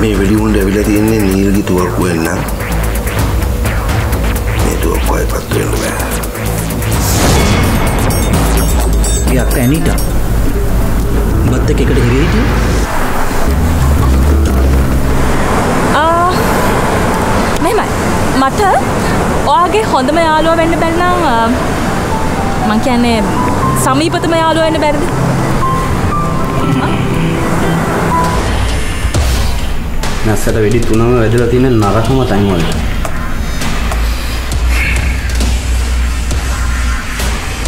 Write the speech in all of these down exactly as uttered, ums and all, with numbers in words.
මේ වෙඩි උණ්ඩ ඇවිල්ලා තින්නේ නීල්ගේ තුවක්කුව වෙන නම් මේ තුවක්කුවයි පත් වෙන්න බෑ. යා කැනිටා. බත් එකකට ගිහින් හිටියේ. ආ මෙහෙමයි. මට ඔයාගේ හොඳම යාළුවා වෙන්න බැරි නම් මං කියන්නේ සමීපතම යාළුවා වෙන්න බැරිද? නැසට වෙඩි තුනම වැදලා තියෙන නරකම ටයිම් වලට.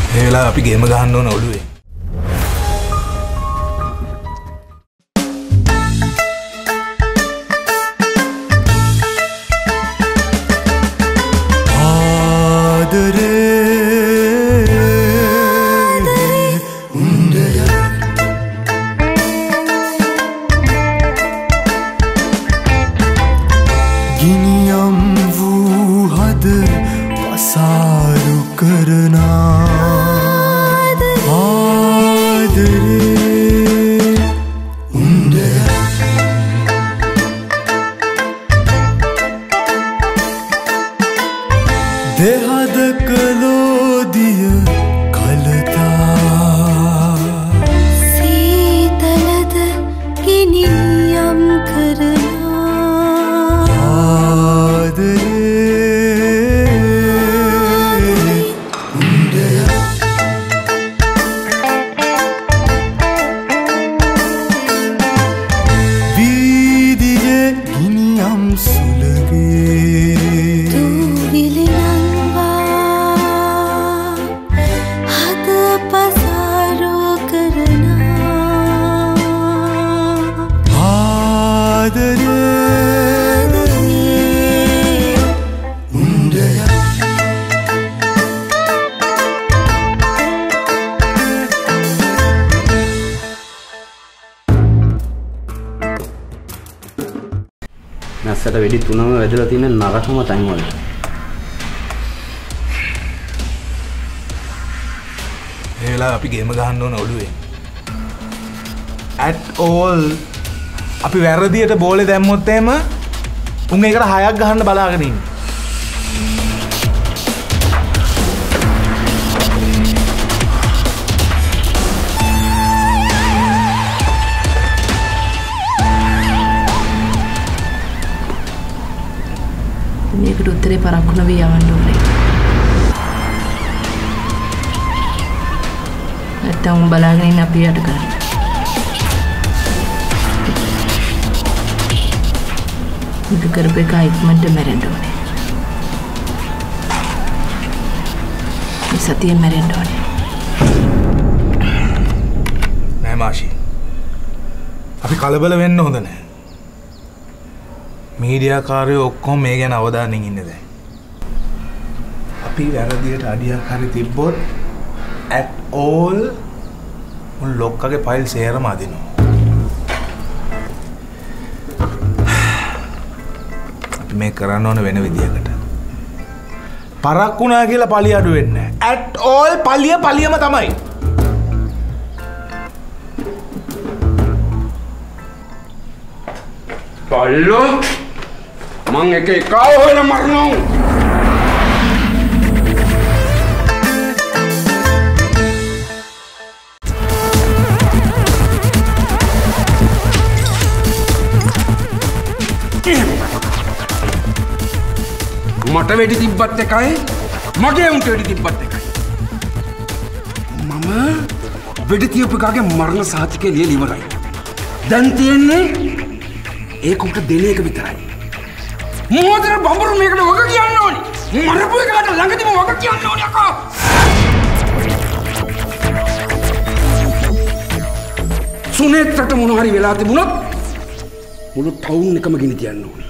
ඒ වෙලාව අපි ගේම ගහන්න ඕන ඔළුවේ. නැසට වෙඩි තුනම වැදලා තියෙන නරකම ටයිම් වලට. ඒ වෙලාව අපි ගේම ගහන්න ඕන ඔළුවේ. at all අපි වැරදියට බෝලේ දැම්මොත් එහෙම උන් ඒකට හයක් ගහන්න බලාගෙන ඉන්නේ. මේකට උත්තරේ පරක්කු නොවී යවන්න ඕනේ. නැත්තම් බලාගෙන ඉන්න අපි යට කරා. මේක කරපේ කයික්මන්ට මැරෙන්න ඕනේ. මේ සතියේ මැරෙන්න ඕනේ. නෑ මාෂි. අපි කලබල වෙන්න හොඳ නෑ. මීඩියා කාර්යෝ ඔක්කොම මේ ගැන අවධානයෙන් ඉන්නේ දැන්. අපි වැරදියට අඩියක් හරි තිබ්බොත් at all මුළු ලොක්කගේ ෆයිල් සේරම අදිනවා. අපි මේක කරන්න ඕන වෙන විදියකට. පරක් වුණා කියලා පලිය අඩු වෙන්නේ නැහැ. at all පලිය පලියම තමයි. පල්ලෝ මං එක එකව හොයලා මරනවා. මට වෙඩි තිබ්බත් එකයි මගේ උන්ට වෙඩි තිබ්බත් එකයි. මම වෙඩි තියපු කාගේ මරණ සාතිකය ලියලා ඉවරයි. දැන් තියන්නේ ඒක උන්ට දෙන එක විතරයි. මෝදර බඹරු මේකට වග කියන්න ඕනේ. මරපු එකට ළඟදිම වග කියන්න ඕනේ අකෝ. සුනේත්ට මොන හරි වෙලා තිබුණොත් මුළු ටවුන් එකම ගිනි තියන්න ඕනේ.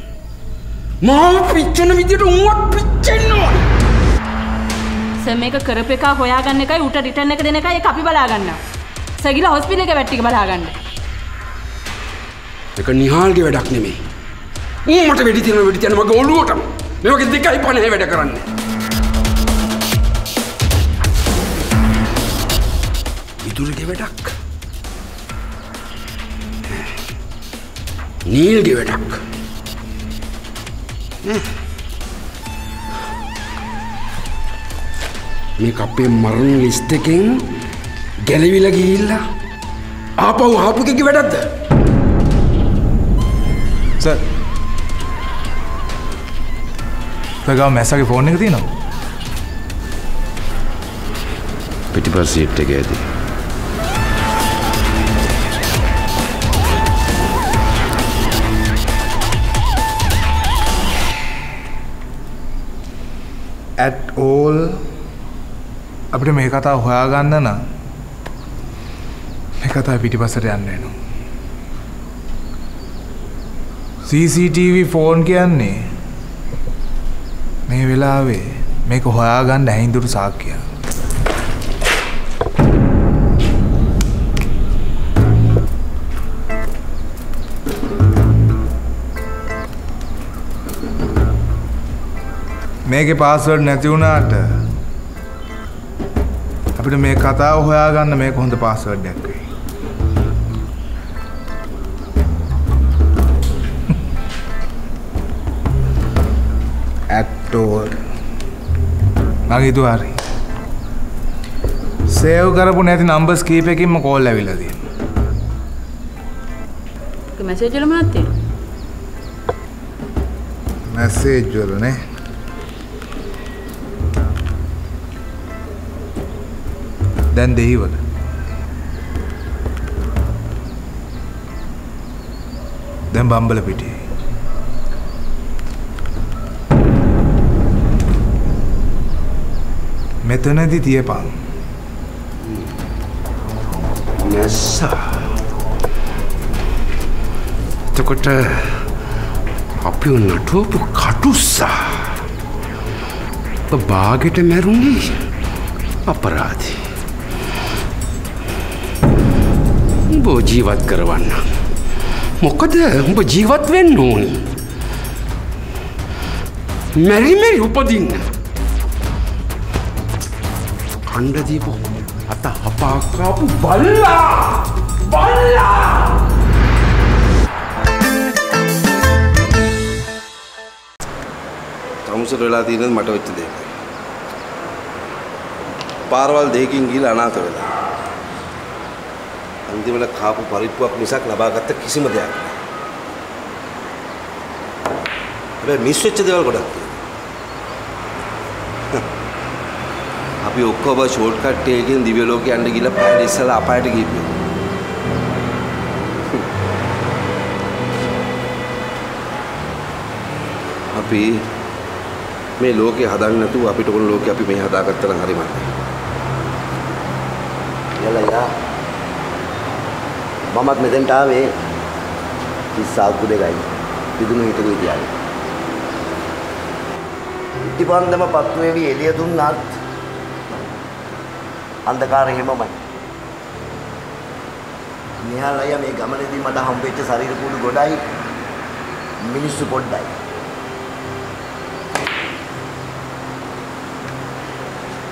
මාව පිච්චෙන විදියට උන්වත් පිච්චෙන්න ඕනේ. සර් මේක කරපේක හොයාගන්න එකයි උට රිටර්න් එක දෙන එකයි ඒක අපි බලා ගන්නවා. සර් ගිහලා හොස්පිටල් එක වැට්ටික බලා ගන්න. ඒක නිහාල්ගේ වැඩක් නෙමෙයි. මට වෙඩි තියෙනවා වෙඩි තියෙනවා මගේ ඔළුවටම. මේ වගේ දෙකයි පනේ වැඩ කරන්නේ. ඉදුරුගේ වැඩක්. Neil give it up. Make up a maroon is taking Galevilla Gila. Apo, how to give it up? Sir, I got a message for Nigdino. Pity proceed together. At all, අපිට මේ කතාව හොයාගන්න නම් මේ කතාව පිටිපස්සට යන්න වෙනවා. C C T V phone කියන්නේ මේ වෙලාවේ මේක හොයාගන්න ඇහිඳුරු සාක්කිය. මේක password නැති වුණාට අපිට මේ කතාව හොයාගන්න මේක හොඳ password එකක් වෙයි. Actor මගේ දුවරි. save කරපු නැති numbers keep එකකින්ම call ලැබිලා තියෙනවා. ඒක message වල මොනවද තියෙන්නේ? message වල නේ. Then they will. Then Bumble Pity. Metanadi Tiapang. Yes, sir. Tokota Apuna Topu Katusa. The barget a meruni. Aparati. උඹ ජීවත් කරවන්න මොකද උඹ ජීවත් වෙන්න ඕනි මෙරි මෙරි උපදින්න හඬ දීපු අත හපා කාපු බල්ලා බල්ලා තමුසට වෙලා තියෙනද මට වෙච්ච දෙයක් පාරවල් දෙකකින් ගිහලා අනාථ වෙලා I will have a paripuak misak Labagat Kisimadia. I misfit the old. Have you covered shortcut taken the Veloki and the Gila Parisal apart to give you? Happy may Loki Hadana too, happy to look happy may Hadakatan Hariman. Mamad Medan Tave is South to the guy. Didn't do it. Tipan them a patuavi, Elia do not. And the car him a man. Nihalaya may come and the Mata Humpage Sari Pulu go die. Minister Pod die.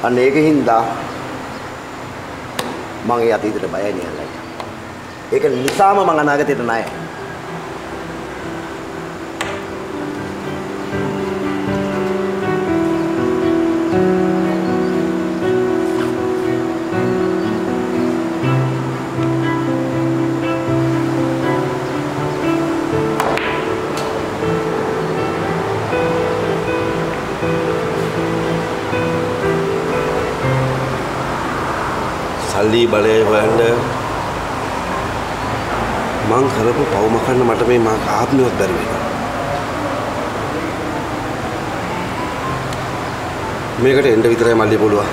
And Egahinda Mangayati the Bayan. ඒක නිසාම මම අනාගතයට ණය. සල්ලි බලේ වන්ද මං කරපු පව් මකන්න මට මේ මා ආත්මයක් බැරි වෙනවා. මේකට එන්න විතරයි මල්ලි පුළුවන්.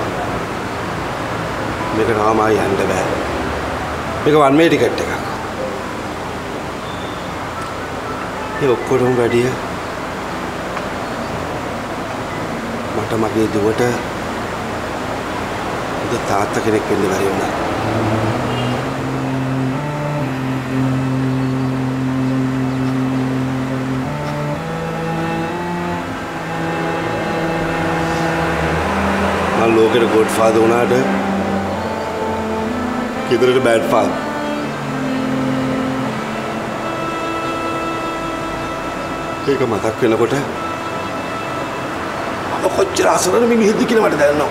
මේකට ආවමයි යන්න බෑ. මේක වන් වේ ටිකට් එකක්. ඒ ඔක්කොම වැඩිය මට මගේ දුවට උද තාත්තා කෙනෙක් වෙන්න බැරි වුණා. Look at a good father, not a bad father. ඒක මතක් වෙනකොට මම කොච්චර අසරණ මිනිහෙක්ද කියලා මට දැනෙනවා.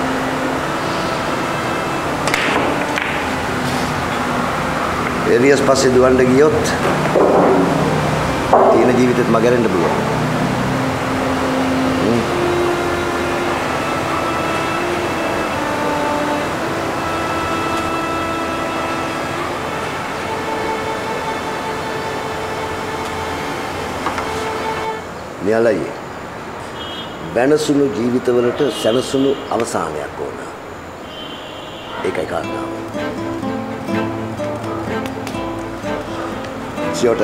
එරියස් පස්සේ දුවන්න ගියොත් තියෙන ජීවිතෙත් මගහැරෙන්න පුළුවන්. නියලයි බැනසුණු ජීවිතවලට සැනසුණු අවසානයක් ඕන. ඒකයි කාරණාව. සියොට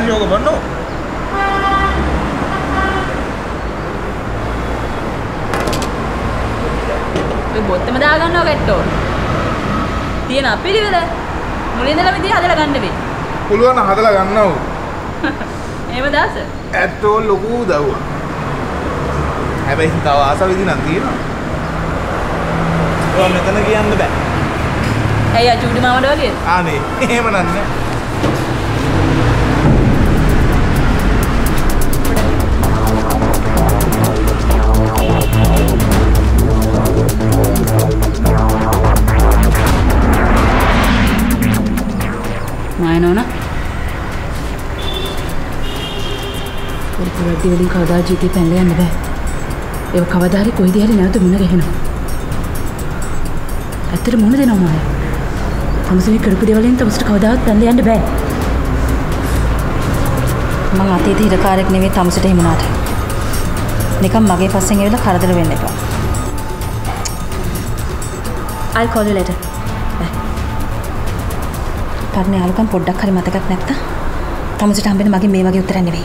අයෝග බන්නෝ බොත්තම දාගන්නවා ගැට්ටෝ. තියෙන අපිරිවෙල මුලින් ඉඳලම ඉතින් හදලා ගන්න වෙයි. පුළුවන් නම් හදලා ගන්නවෝ. එහෙම දාස. ඇත්තෝ ලොකු උදව්වක්. හැබැයි තව ආසවිදිනක් තියෙනවා. ඔය මෙතන කියන්න බෑ. ඇයි අචුඩි මාමඩ වගේ? ආනේ. එහෙම නන්නේ. නෝනා පොඩි දෙවිලි කවදා ජීවිතේ පැනලා යන්න බෑ. ඒක කවදා හරි කොයිදී හරි නැවත මුණ ගැහෙනවා. ඇත්තට මුණ දෙනවා මාය. තමසේ කරපු දේවල් වලින් තමසට කවදාවත් පැනලා යන්න බෑ. මම අතීත හිරකාරයෙක් නෙමෙයි තමසට එහෙම නාට. නිකන් මගේ පස්සෙන් ඇවිල්ලා කරදර වෙන්න එපා. I'll call you later. කරන්නේ ආලකම් පොඩ්ඩක් හරි මතකත් නැත්තම් තමසට හම්බෙන මගේ මේ වගේ උත්තරයක් නෙවෙයි.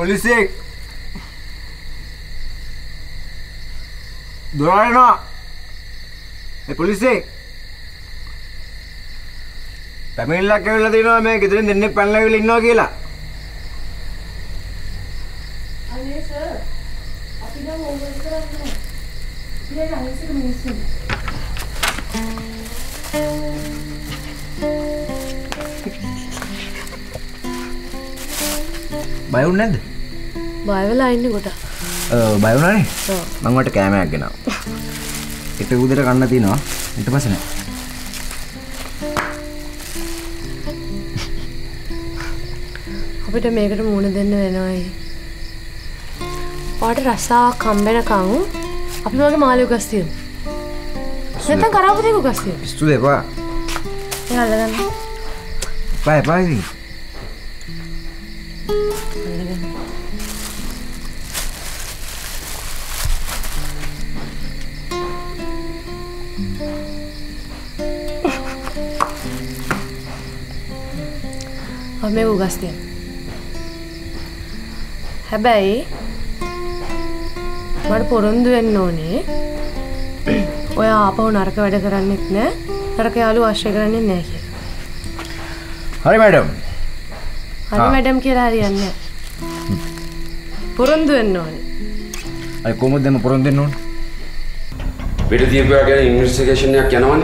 Polisi, dolar no? Hey polisi, family la kya la dino me kitne din ne pan la gili no gila? Ane sir, api na wo bolta hai, api na ane sir minister. Bayu ned? බයවලා ඉන්නේ කොට. ඔව් බය වුණානේ. ඔව්. මම වට කැමයක් ගෙනාවා. ඒක උදේට කන්න තියනවා. ඊට පස්සේ නෑ. අපිට මේකට මූණ දෙන්න වෙනවයි. පාට රසාවක් හම්බෙනකන් අපි වගේ මාළු ගස් තියමු. නැත්නම් කරාපු දෙක ගස් තියමු. පිස්සු දෙපා. එහා අල්ලගන්න. බයි බයි. මේ උගස් තියෙන. හැබැයි මට පොරොන්දු වෙන්න ඕනේ. ඔයා ආපහු නරක වැඩ කරන්නෙත් නෑ. නරක යාළුව ආශ්‍රය කරන්නෙත් නෑ කියලා. හරි මැඩම්. හරි මැඩම් කියලා හරියන්නේ නෑ. පොරොන්දු වෙන්න ඕනේ. අය කොහොමද මම පොරොන්දු වෙන්න ඕනේ? Bidadib again investigation near Canon.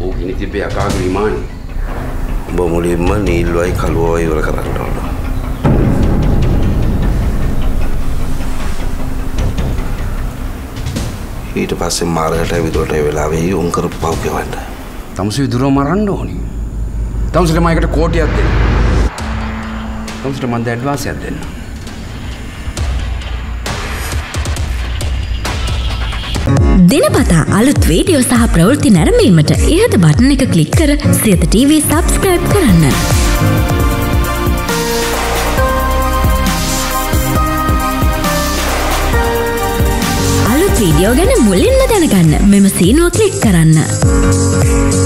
Oh, you need to be a car man. Bomoli money like Halloy or Catalan. ඊට පස්සේ මාර්ගයට විදුලට වෙලා වෙයි උන් කරපව් කියවන්න. තමුසි විදුරව මරන්න ඕනි. තමුසිට මම එකට කෝටියක් දෙන්න. තමුසිට මම ද ඇඩ්වාන්ස් එකක් දෙන්න. දිනපතා අලුත් වීඩියෝ සහ ප්‍රවෘත්ති නැරඹීමට ඉහත බටන් එක ක්ලික් කර සියත ටීවී subscribe කරන්න. वीडियो गने मुलिन में देने करना, में मशीन वो क्लिक करना।